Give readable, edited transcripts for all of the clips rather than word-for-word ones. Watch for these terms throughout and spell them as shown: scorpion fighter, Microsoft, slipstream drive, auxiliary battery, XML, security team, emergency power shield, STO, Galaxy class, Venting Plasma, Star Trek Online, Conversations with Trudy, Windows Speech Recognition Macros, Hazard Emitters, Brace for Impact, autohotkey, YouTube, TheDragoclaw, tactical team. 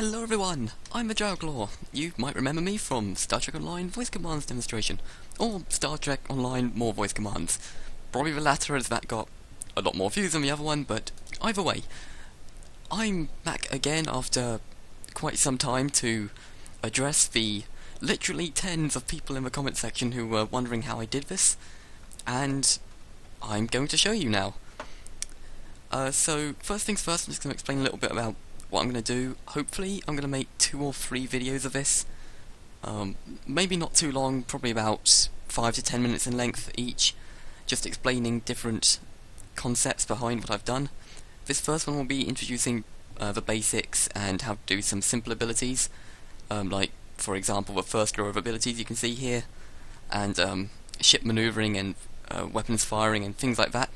Hello everyone, I'm TheDragoclaw. You might remember me from Star Trek Online voice commands demonstration, or Star Trek Online more voice commands. Probably the latter, as that got a lot more views than the other one, but either way. I'm back again after quite some time to address the literally tens of people in the comment section who were wondering how I did this, and I'm going to show you now. So first things first, I'm just going to explain a little bit about what I'm going to do. Hopefully I'm going to make 2 or 3 videos of this, maybe not too long, probably about 5 to 10 minutes in length each, just explaining different concepts behind what I've done. This first one will be introducing the basics and how to do some simple abilities, like for example the first row of abilities you can see here, and ship manoeuvring and weapons firing and things like that.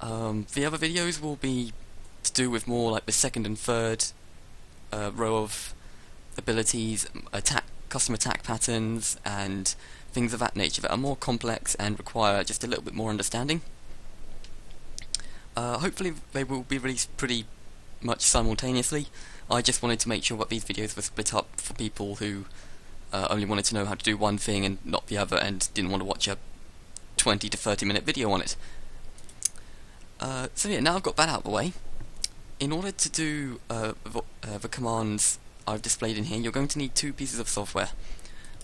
The other videos will be to do with more like the second and third row of abilities, custom attack patterns and things of that nature that are more complex and require just a little bit more understanding. Hopefully they will be released pretty much simultaneously. I just wanted to make sure that these videos were split up for people who only wanted to know how to do one thing and not the other and didn't want to watch a 20 to 30 minute video on it. So yeah, now I've got that out of the way. In order to do the commands I've displayed in here, you're going to need 2 pieces of software.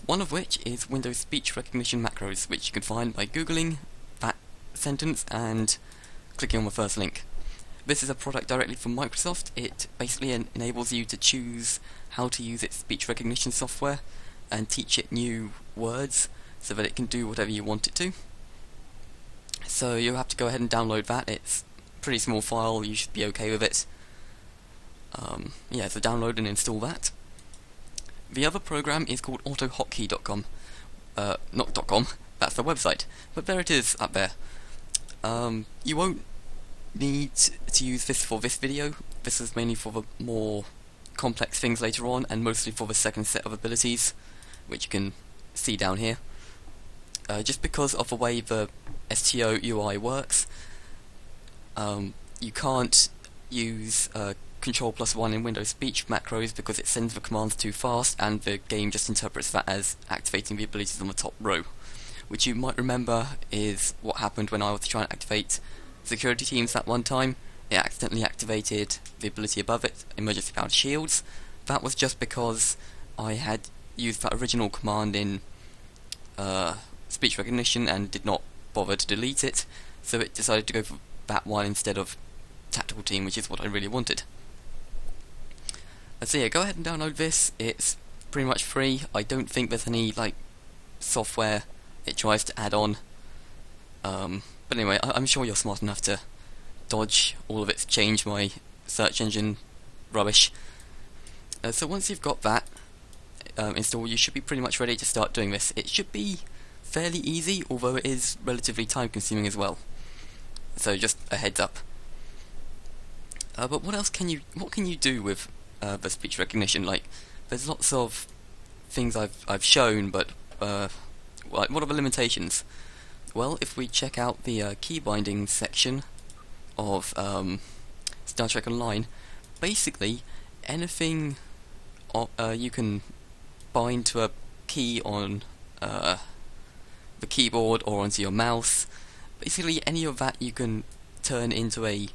One of which is Windows Speech Recognition Macros, which you can find by googling that sentence and clicking on the first link. This is a product directly from Microsoft. It basically enables you to choose how to use its speech recognition software and teach it new words so that it can do whatever you want it to. So you'll have to go ahead and download that. It's pretty small file, you should be okay with it. Yeah, so download and install that. The other program is called autohotkey.com. Not .com, that's the website, but there it is up there. You won't need to use this for this video. This is mainly for the more complex things later on, and mostly for the second set of abilities, which you can see down here. Just because of the way the STO UI works, you can't use Control+1 in Windows Speech Macros because it sends the commands too fast, and the game just interprets that as activating the abilities on the top row, which you might remember is what happened when I was trying to activate security teams that one time. It accidentally activated the ability above it, emergency power shields. That was just because I had used that original command in speech recognition and did not bother to delete it, so it decided to go for that one instead of tactical team, which is what I really wanted. So yeah, go ahead and download this. It's pretty much free. I don't think there's any like software it tries to add on, but anyway, I'm sure you're smart enough to dodge all of its change my search engine rubbish. So once you've got that installed, you should be pretty much ready to start doing this. It should be fairly easy, although it is relatively time consuming as well, so just a heads up. But what can you do with the speech recognition? Like, there's lots of things I've shown, but what are the limitations? Well, if we check out the key binding section of Star Trek Online, basically anything you can bind to a key on the keyboard or onto your mouse, basically any of that you can turn into a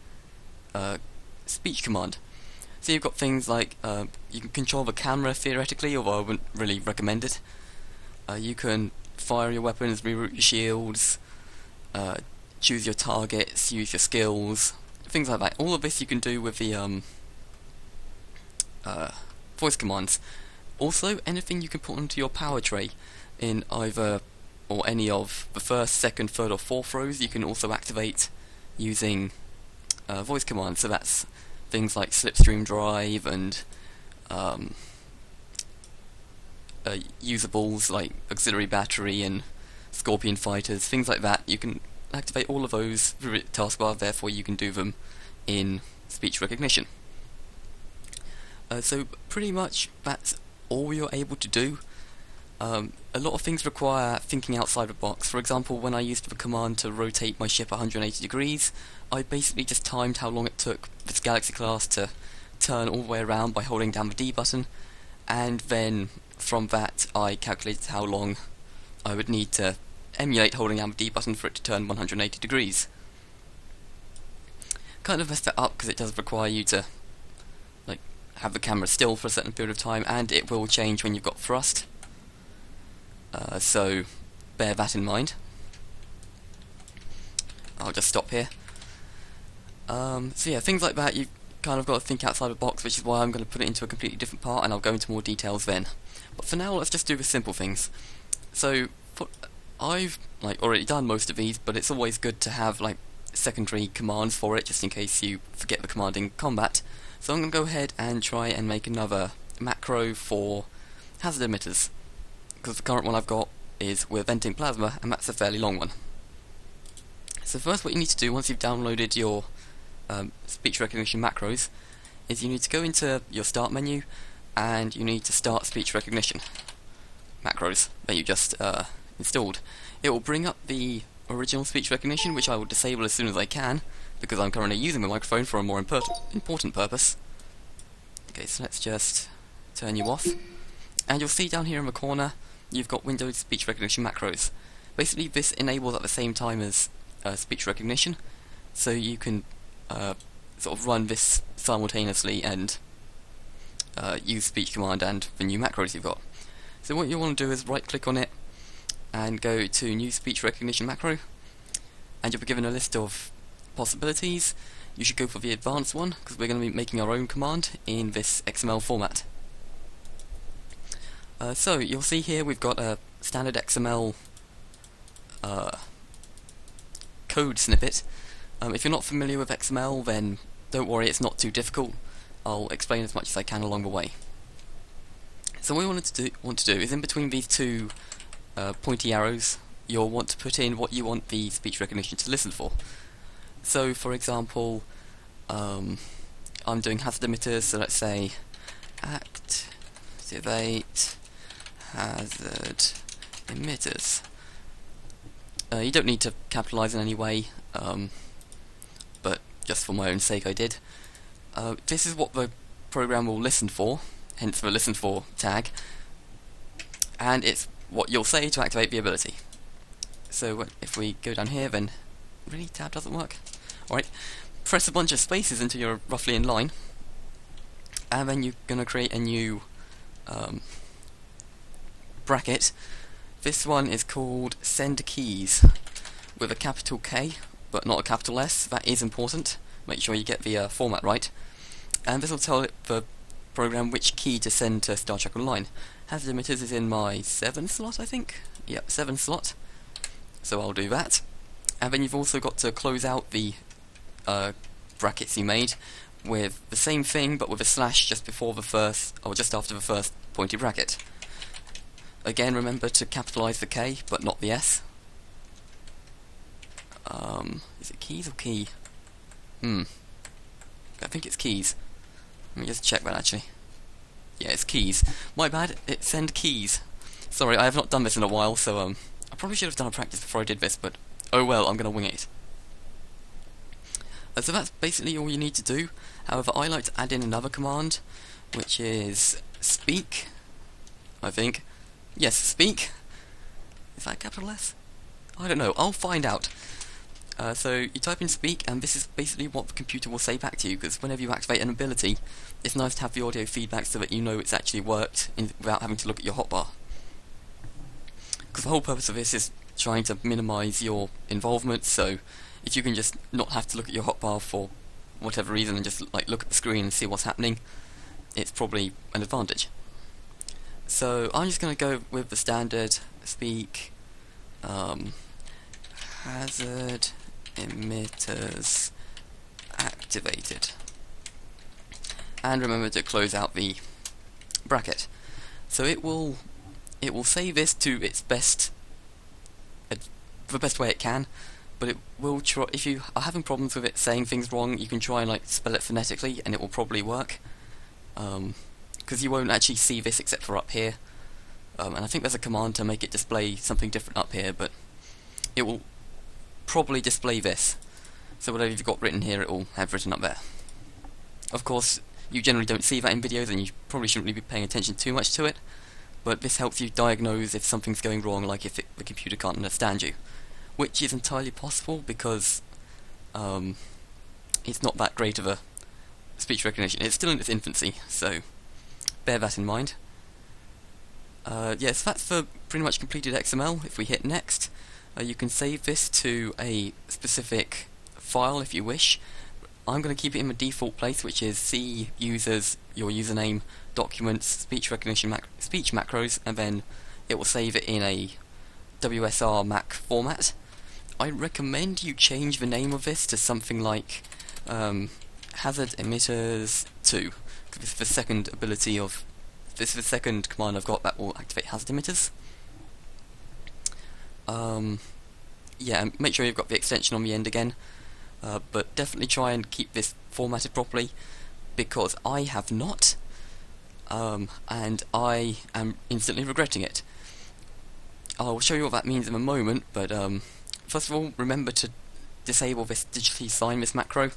speech command. So you've got things like you can control the camera theoretically, although I wouldn't really recommend it. You can fire your weapons, reroute your shields, choose your targets, use your skills, things like that. All of this you can do with the voice commands. Also, anything you can put onto your power tray in either or any of the first, second, third or fourth rows you can also activate using voice commands. So that's things like slipstream drive and usables like auxiliary battery and scorpion fighters, things like that. You can activate all of those through the taskbar, therefore you can do them in speech recognition. So pretty much that's all you're able to do. A lot of things require thinking outside the box. For example, when I used the command to rotate my ship 180 degrees, I basically just timed how long it took this Galaxy class to turn all the way around by holding down the D button, and then from that I calculated how long I would need to emulate holding down the D button for it to turn 180 degrees. Kind of messed that up because it does require you to like have the camera still for a certain period of time, and it will change when you've got thrust. So bear that in mind. I'll just stop here. So yeah, things like that you kind of got to think outside the box, which is why I'm going to put it into a completely different part, and I'll go into more details then. But for now, let's just do the simple things. So I've like already done most of these, but it's always good to have like secondary commands for it, just in case you forget the command in combat. So I'm going to go ahead and try and make another macro for hazard emitters, because the current one I've got is with venting plasma, and that's a fairly long one. So first, what you need to do once you've downloaded your speech recognition macros is you need to go into your start menu and you need to start speech recognition macros that you just installed. It will bring up the original speech recognition, which I will disable as soon as I can because I'm currently using the microphone for a more important purpose. Okay, so let's just turn you off, and you'll see down here in the corner you've got Windows Speech Recognition Macros. Basically this enables at the same time as speech recognition, so you can sort of run this simultaneously and use speech command and the new macros you've got. So what you want to do is right click on it and go to new speech recognition macro, and you'll be given a list of possibilities. You should go for the advanced one because we're going to be making our own command in this XML format. So you'll see here we've got a standard XML code snippet. If you're not familiar with XML, then don't worry, it's not too difficult. I'll explain as much as I can along the way. So what we want to do is in between these two pointy arrows, you'll want to put in what you want the speech recognition to listen for. So for example, I'm doing hazard emitters, so let's say activate hazard emitters. You don't need to capitalise in any way, but just for my own sake I did. This is what the program will listen for, hence the listen for tag, and it's what you'll say to activate the ability. So if we go down here, then really tab doesn't work. Alright, press a bunch of spaces until you're roughly in line, and then you're going to create a new bracket. This one is called send keys with a capital K but not a capital S. That is important, make sure you get the format right, and this will tell the program which key to send to Star Trek Online. Hazard emitters is in my 7 slot, I think. Yep, 7 slot, so I'll do that. And then you've also got to close out the brackets you made with the same thing but with a slash just before the first, or just after the first pointy bracket. Again, remember to capitalise the K but not the S. Is it keys or key? I think it's keys. Let me just check that actually. Yeah, it's keys. My bad, it's send keys. Sorry, I have not done this in a while, so I probably should have done a practice before I did this, but oh well, I'm going to wing it. So that's basically all you need to do. However, I like to add in another command, which is speak, I think. Yes, speak. Is that a capital S? I don't know. I'll find out. So you type in speak, and this is basically what the computer will say back to you, because whenever you activate an ability, it's nice to have the audio feedback so that you know it's actually worked without having to look at your hotbar. Because the whole purpose of this is trying to minimise your involvement, so if you can just not have to look at your hotbar for whatever reason and just like look at the screen and see what's happening, it's probably an advantage. So I'm just going to go with the standard speak hazard emitters activated, and remember to close out the bracket. So it will say this to its best, the best way it can, but it will try. If you are having problems with it saying things wrong, you can try and like spell it phonetically, and it will probably work. Because you won't actually see this except for up here, and I think there's a command to make it display something different up here, but it will probably display this, so whatever you've got written here it will have written up there. Of course you generally don't see that in videos, and you probably shouldn't really be paying attention too much to it, but this helps you diagnose if something's going wrong, like if the computer can't understand you, which is entirely possible because it's not that great of a speech recognition. It's still in its infancy, so bear that in mind. Yes, that's for pretty much completed XML. If we hit next, you can save this to a specific file if you wish. I'm going to keep it in the default place, which is C, users, your username, documents, speech recognition, speech macros, and then it will save it in a WSR Mac format. I recommend you change the name of this to something like Hazard Emitters 2. This is the second ability of this is the second command I've got that will activate Hazard Emitters. Yeah, and make sure you've got the extension on the end again. But definitely try and keep this formatted properly, because I have not, and I am instantly regretting it. I'll show you what that means in a moment, but first of all, remember to disable this digitally sign this macro,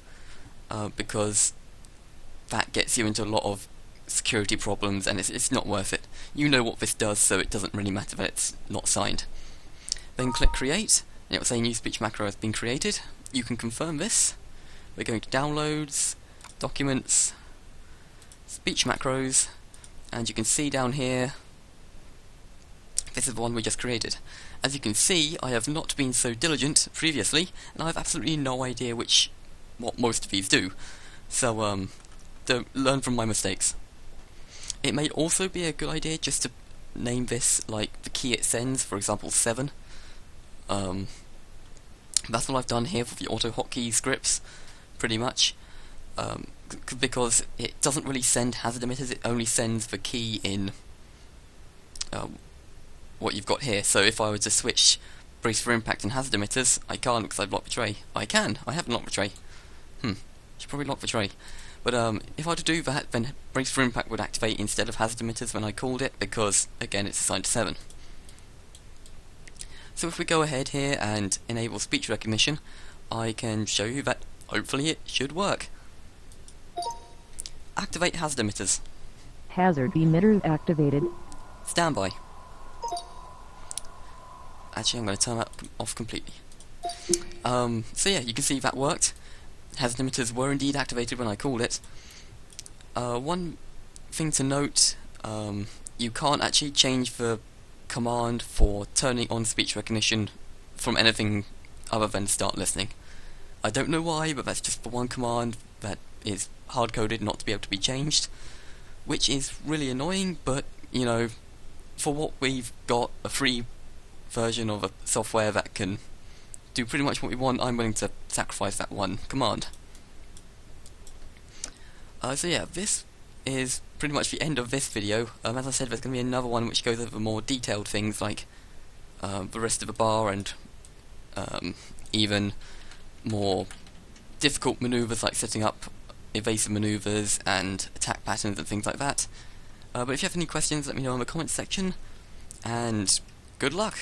because that gets you into a lot of security problems, and it's not worth it. You know what this does, so it doesn't really matter that it's not signed. Then click create, and it will say new speech macro has been created. You can confirm this. We're going to downloads, documents, speech macros, and you can see down here this is the one we just created. As you can see, I have not been so diligent previously, and I have absolutely no idea what most of these do. So don't learn from my mistakes. It may also be a good idea just to name this like the key it sends, for example 7. That's all I've done here for the autohotkey scripts, pretty much, because it doesn't really send hazard emitters, it only sends the key in what you've got here. So if I were to switch Brace for Impact and Hazard Emitters, I can't because I've locked the tray. I can! I haven't locked the tray. Should probably lock the tray. But if I were to do that, then Brace for Impact would activate instead of Hazard Emitters when I called it, because, again, it's assigned to 7. So if we go ahead here and enable speech recognition, I can show you that hopefully it should work. Activate hazard emitters. Hazard emitters activated. Standby. Actually, I'm going to turn that off completely. So yeah, you can see that worked. Hazard emitters were indeed activated when I called it. One thing to note, you can't actually change the command for turning on speech recognition from anything other than start listening. I don't know why, but that's just the one command that is hard-coded not to be able to be changed, which is really annoying, but you know, for what we've got, a free version of a software that can do pretty much what we want, I'm willing to sacrifice that one command. So yeah, this is pretty much the end of this video. As I said, there's going to be another one which goes over more detailed things like the rest of the bar and even more difficult manoeuvres like setting up evasive manoeuvres and attack patterns and things like that. But if you have any questions, let me know in the comments section, and good luck!